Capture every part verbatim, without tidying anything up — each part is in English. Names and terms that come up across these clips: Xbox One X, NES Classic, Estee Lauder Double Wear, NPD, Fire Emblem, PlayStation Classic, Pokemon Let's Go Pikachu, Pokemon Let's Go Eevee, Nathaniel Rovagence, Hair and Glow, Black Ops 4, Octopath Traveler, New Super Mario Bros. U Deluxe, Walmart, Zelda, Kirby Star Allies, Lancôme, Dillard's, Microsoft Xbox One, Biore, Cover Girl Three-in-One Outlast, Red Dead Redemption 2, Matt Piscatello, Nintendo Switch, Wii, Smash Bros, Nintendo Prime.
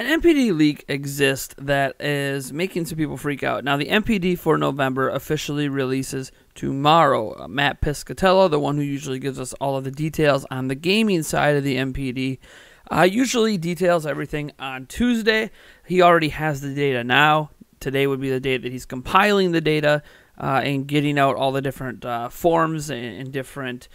an N P D leak exists that is making some people freak out. Now, the N P D for November officially releases tomorrow. Matt Piscatello, the one who usually gives us all of the details on the gaming side of the N P D, uh, usually details everything on Tuesday. He already has the data now. Today would be the day that he's compiling the data uh, and getting out all the different uh, forms and, and different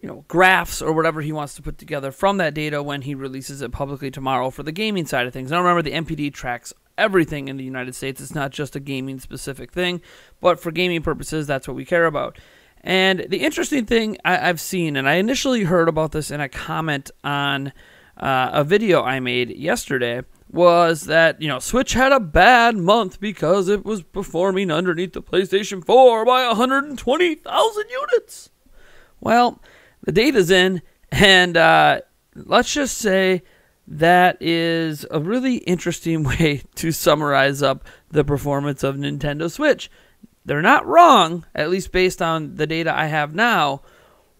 you know, graphs or whatever he wants to put together from that data when he releases it publicly tomorrow for the gaming side of things. Now, remember, the N P D tracks everything in the United States. It's not just a gaming-specific thing, but for gaming purposes, that's what we care about. And the interesting thing I I've seen, and I initially heard about this in a comment on uh, a video I made yesterday, was that, you know, Switch had a bad month because it was performing underneath the PlayStation four by one hundred twenty thousand units. Well, the data's in, and uh, let's just say that is a really interesting way to summarize up the performance of Nintendo Switch. They're not wrong, at least based on the data I have now,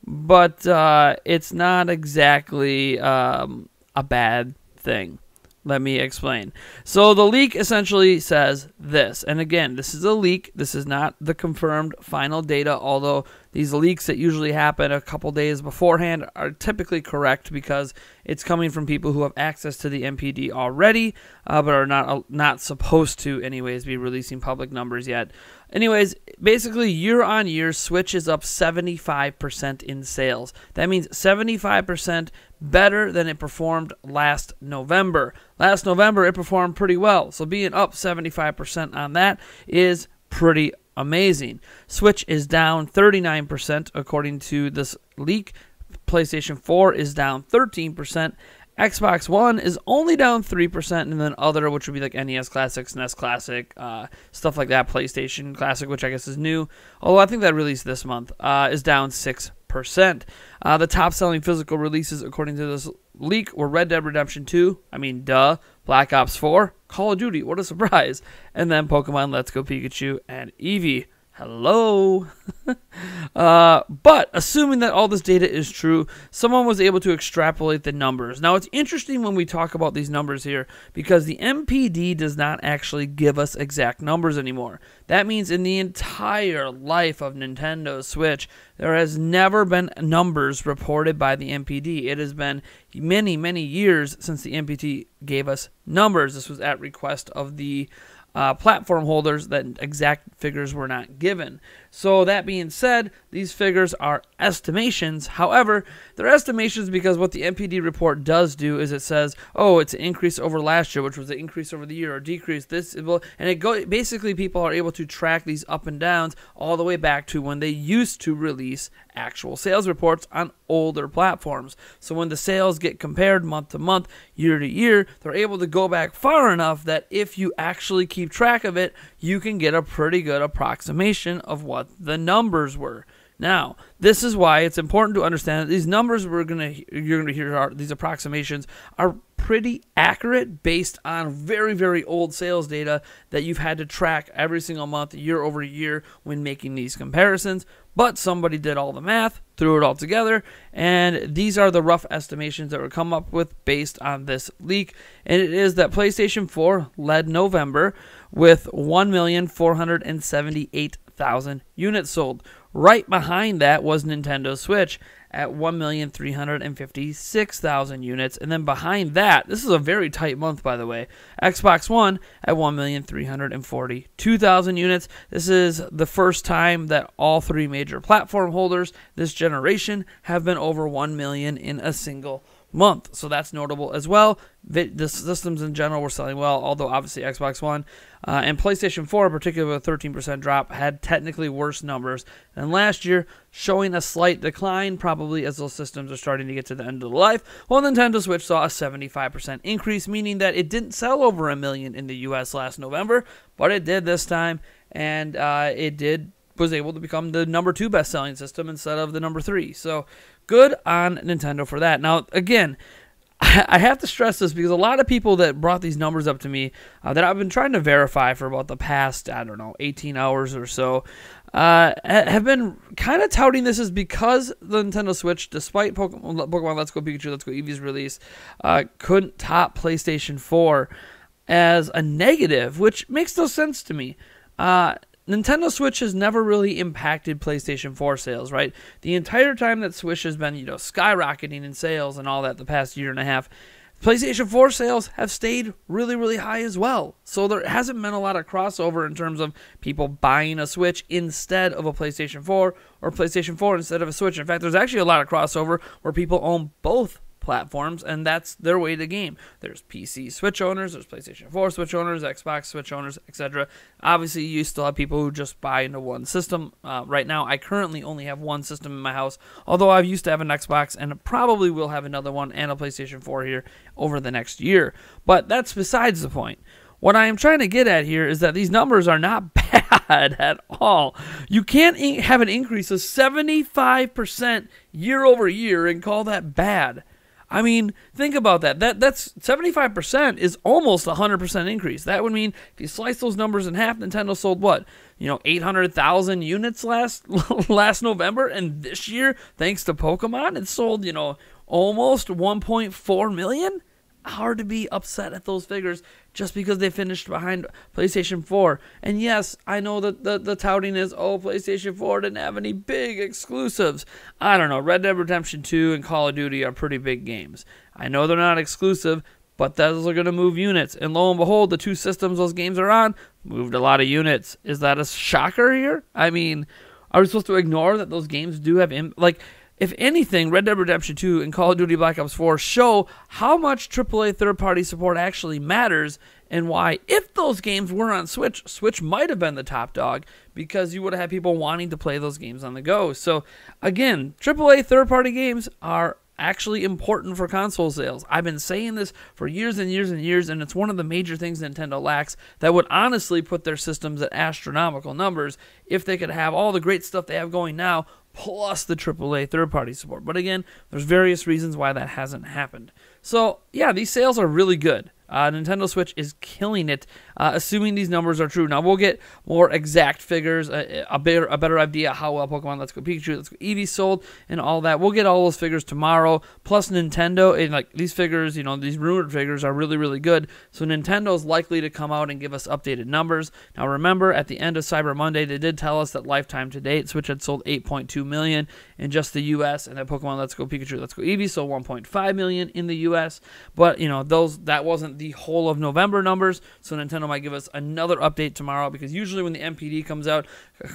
but uh, it's not exactly um, a bad thing. Let me explain. So the leak essentially says this, and again, this is a leak. This is not the confirmed final data, although these leaks that usually happen a couple days beforehand are typically correct because it's coming from people who have access to the N P D already, uh, but are not uh, not supposed to anyways be releasing public numbers yet. Anyways, basically year on year, Switch is up seventy-five percent in sales. That means seventy-five percent better than it performed last November. Last November, it performed pretty well. So being up seventy-five percent on that is pretty amazing. Switch is down thirty-nine percent according to this leak. PlayStation four is down thirteen percent. Xbox One is only down three percent, and then other, which would be like N E S Classics, N E S Classic, uh, stuff like that, PlayStation Classic, which I guess is new, although I think that released this month, uh, is down six percent. Uh, the top-selling physical releases, according to this leak, were Red Dead Redemption two, I mean, duh, Black Ops four, Call of Duty, what a surprise, and then Pokemon Let's Go Pikachu and Eevee. Hello. uh, but assuming that all this data is true, someone was able to extrapolate the numbers. Now, it's interesting when we talk about these numbers here because the N P D does not actually give us exact numbers anymore. That means in the entire life of Nintendo Switch, there has never been numbers reported by the N P D. It has been many, many years since the N P D gave us numbers. This was at request of the Uh, platform holders that exact figures were not given. So that being said, these figures are estimations. However, they're estimations because what the N P D report does do is it says, oh, it's an increase over last year, which was an increase over the year, or decrease this, and it go basically people are able to track these up and downs all the way back to when they used to release actual sales reports on older platforms. So when the sales get compared month to month, year to year, they're able to go back far enough that if you actually keep track of it, you can get a pretty good approximation of what the numbers were. Now, this is why it's important to understand that these numbers we're gonna you're gonna hear are, these approximations are pretty accurate based on very, very old sales data that you've had to track every single month, year over year, when making these comparisons. But somebody did all the math, threw it all together, and these are the rough estimations that were come up with based on this leak. And it is that PlayStation four led November with one million four hundred seventy-eight thousand units sold. Right behind that was Nintendo Switch at one million three hundred fifty-six thousand units. And then behind that, this is a very tight month, by the way, Xbox One at one million three hundred forty-two thousand units. This is the first time that all three major platform holders this generation have been over one million in a single month. So that's notable as well. The systems in general were selling well, although obviously Xbox One uh, and PlayStation four in particular with a thirteen percent drop had technically worse numbers than last year, showing a slight decline probably as those systems are starting to get to the end of the life, while Nintendo Switch saw a seventy-five percent increase, meaning that it didn't sell over a million in the U S last November, but it did this time, and uh, it did was able to become the number two best-selling system instead of the number three. So good on Nintendo for that. Now, again, I have to stress this because a lot of people that brought these numbers up to me uh, that I've been trying to verify for about the past, I don't know, eighteen hours or so, uh, have been kind of touting this as because the Nintendo Switch, despite Pokemon, Pokemon Let's Go Pikachu, Let's Go Eevee's release, uh, couldn't top PlayStation four as a negative, which makes no sense to me. Uh, Nintendo Switch has never really impacted PlayStation four sales, right? The entire time that Switch has been, you know, skyrocketing in sales and all that the past year and a half, PlayStation four sales have stayed really, really high as well. So there hasn't been a lot of crossover in terms of people buying a Switch instead of a PlayStation four or PlayStation four instead of a Switch. In fact, there's actually a lot of crossover where people own both platforms, and that's their way to game. There's P C Switch owners, there's PlayStation four Switch owners, Xbox Switch owners, et cetera. Obviously, you still have people who just buy into one system. Uh, right now, I currently only have one system in my house, although I used to have an Xbox and probably will have another one and a PlayStation four here over the next year. But that's besides the point. What I am trying to get at here is that these numbers are not bad at all. You can't have an increase of seventy-five percent year over year and call that bad. I mean, think about that. That that's seventy-five percent is almost a one hundred percent increase. That would mean if you slice those numbers in half, Nintendo sold what? You know, eight hundred thousand units last last November, and this year, thanks to Pokemon, it sold, you know, almost one point four million. Hard to be upset at those figures just because they finished behind PlayStation four. And yes, I know that the, the touting is, oh, PlayStation four didn't have any big exclusives. I don't know. Red Dead Redemption two and Call of Duty are pretty big games. I know they're not exclusive, but those are going to move units. And lo and behold, the two systems those games are on moved a lot of units. Is that a shocker here? I mean, are we supposed to ignore that those games do have, im like, if anything, Red Dead Redemption two and Call of Duty Black Ops four show how much triple A third-party support actually matters and why, if those games were on Switch, Switch might have been the top dog because you would have had people wanting to play those games on the go. So, again, triple A third-party games are actually important for console sales. I've been saying this for years and years and years, and it's one of the major things Nintendo lacks that would honestly put their systems at astronomical numbers if they could have all the great stuff they have going now plus the triple A third-party support. But again, there's various reasons why that hasn't happened. So, yeah, these sales are really good. Uh, Nintendo Switch is killing it, uh, assuming these numbers are true. Now, we'll get more exact figures, a, a, better, a better idea how well Pokemon Let's Go Pikachu, Let's Go Eevee sold, and all that. We'll get all those figures tomorrow, plus Nintendo. And like these figures, you know, these rumored figures are really, really good. So Nintendo's likely to come out and give us updated numbers. Now, remember, at the end of Cyber Monday, they did tell us that lifetime to date, Switch had sold eight point two million in just the U S, and that Pokemon Let's Go Pikachu, Let's Go Eevee sold one point five million in the U S, but, you know, those that wasn't the whole of November numbers, so Nintendo might give us another update tomorrow, because usually when the N P D comes out,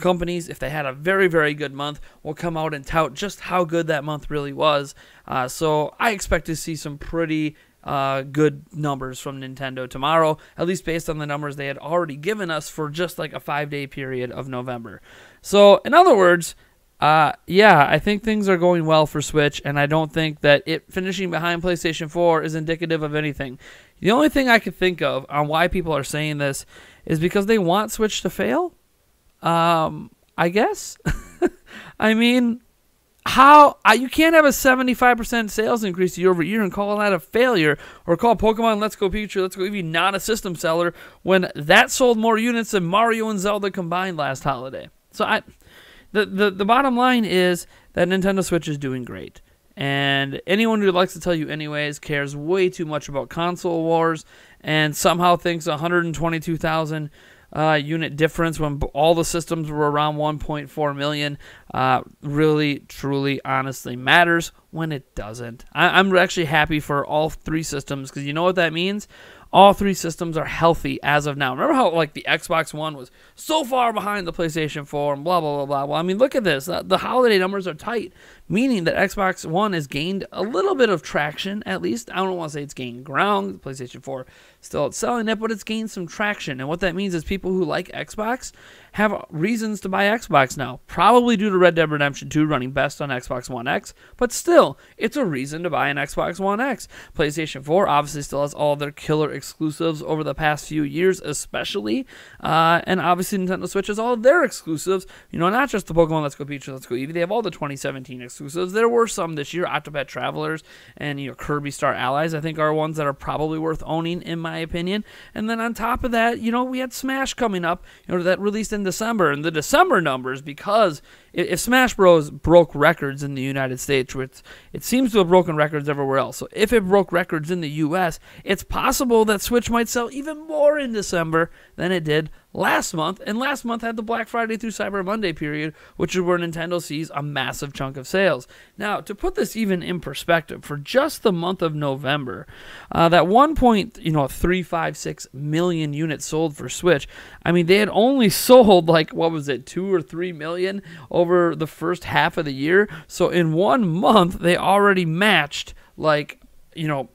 companies, if they had a very, very good month, will come out and tout just how good that month really was. Uh, so I expect to see some pretty uh, good numbers from Nintendo tomorrow, at least based on the numbers they had already given us for just like a five-day period of November. So in other words, Uh, yeah, I think things are going well for Switch, and I don't think that it finishing behind PlayStation four is indicative of anything. The only thing I could think of on why people are saying this is because they want Switch to fail, um, I guess. I mean, how I, you can't have a seventy-five percent sales increase year over year and call that a failure, or call Pokemon Let's Go Pikachu, Let's Go Eevee not a system seller when that sold more units than Mario and Zelda combined last holiday. So I... The, the, the bottom line is that Nintendo Switch is doing great. And anyone who likes to tell you anyways cares way too much about console wars and somehow thinks one hundred twenty-two thousand uh, unit difference when all the systems were around one point four million uh, really, truly, honestly matters when it doesn't. I, I'm actually happy for all three systems because you know what that means? All three systems are healthy as of now. Remember how like the Xbox One was so far behind the PlayStation four and blah, blah, blah, blah. Well, I mean, look at this. The holiday numbers are tight, meaning that Xbox One has gained a little bit of traction, at least. I don't want to say it's gained ground. The PlayStation four still selling it, but it's gained some traction. And what that means is people who like Xbox have reasons to buy Xbox now. Probably due to Red Dead Redemption two running best on Xbox One X, but still, it's a reason to buy an Xbox One X. PlayStation four obviously still has all their killer exclusives over the past few years, especially, uh, and obviously Nintendo Switch has all of their exclusives, you know, not just the Pokemon Let's Go Pikachu, Let's Go Eevee, they have all the twenty seventeen exclusives. There were some this year, Octopath Travelers and, you know, Kirby Star Allies, I think are ones that are probably worth owning, in my opinion. And then on top of that, you know, we had Smash coming up, you know, that released in December, and the December numbers, because if Smash Bros broke records in the United States, which it seems to have broken records everywhere else, so if it broke records in the U S, it's possible that Switch might sell even more in December than it did last month, and last month had the Black Friday through Cyber Monday period, which is where Nintendo sees a massive chunk of sales. Now, to put this even in perspective, for just the month of November, uh, that one point three five six million units sold for Switch, I mean, they had only sold, like, what was it, two or three million over the first half of the year, so in one month, they already matched, like, you know,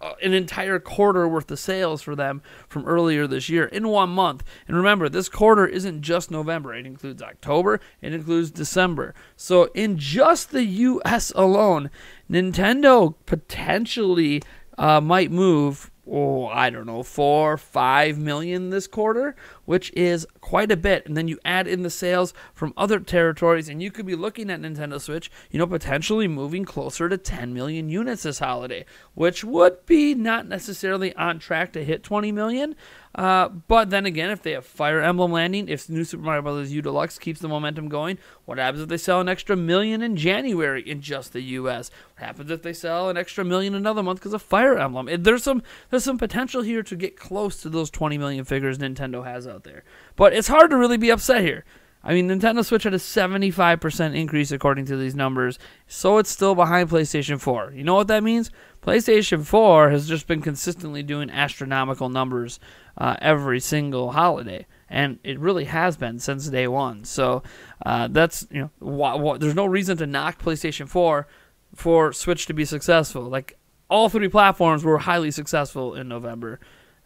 Uh, an entire quarter worth of sales for them from earlier this year in one month. And remember, this quarter isn't just November. It includes October. It includes December. So in just the U S alone, Nintendo potentially uh, might move, oh, I don't know, four, five million this quarter, which is quite a bit. And then you add in the sales from other territories, and you could be looking at Nintendo Switch, you know, potentially moving closer to ten million units this holiday, which would be not necessarily on track to hit twenty million. Uh, but then again, if they have Fire Emblem landing, if New Super Mario Bros. U Deluxe keeps the momentum going, what happens if they sell an extra million in January in just the U S? What happens if they sell an extra million another month because of Fire Emblem? There's some there's some potential here to get close to those twenty million figures Nintendo has out there. But it's hard to really be upset here. I mean, Nintendo Switch had a seventy-five percent increase according to these numbers, so it's still behind PlayStation four. You know what that means? PlayStation four has just been consistently doing astronomical numbers uh, every single holiday, and it really has been since day one. So uh, that's, you know, why, why, there's no reason to knock PlayStation four for Switch to be successful. Like, all three platforms were highly successful in November,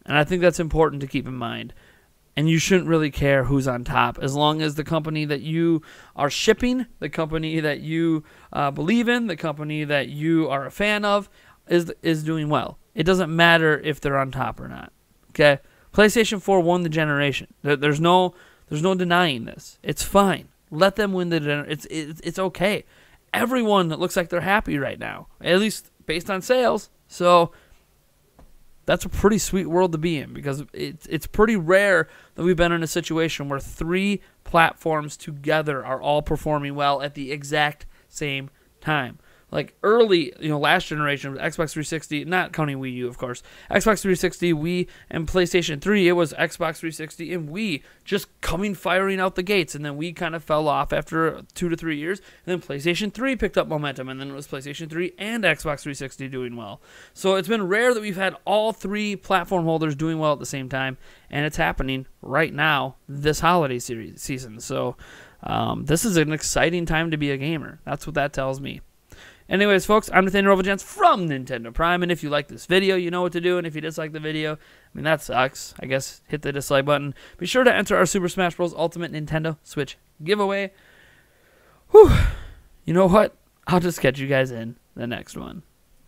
and I think that's important to keep in mind. And you shouldn't really care who's on top, as long as the company that you are shipping, the company that you uh, believe in, the company that you are a fan of, is is doing well. It doesn't matter if they're on top or not. Okay, PlayStation four won the generation. There, there's no there's no denying this. It's fine. Let them win the generation. It's it, it's okay. Everyone looks like they're happy right now, at least based on sales. So that's a pretty sweet world to be in, because it's, it's pretty rare that we've been in a situation where three platforms together are all performing well at the exact same time. Like early, you know, last generation, Xbox three sixty, not counting Wii U, of course, Xbox three sixty, Wii, and PlayStation three, it was Xbox three sixty and Wii just coming, firing out the gates, and then Wii kind of fell off after two to three years, and then PlayStation three picked up momentum, and then it was PlayStation three and Xbox three sixty doing well. So it's been rare that we've had all three platform holders doing well at the same time, and it's happening right now this holiday series season. So um, this is an exciting time to be a gamer. That's what that tells me. Anyways, folks, I'm Nathaniel Rovagence from Nintendo Prime, and if you like this video, you know what to do, and if you dislike the video, I mean, that sucks. I guess hit the dislike button. Be sure to enter our Super Smash Bros. Ultimate Nintendo Switch giveaway. Whew. You know what? I'll just catch you guys in the next one.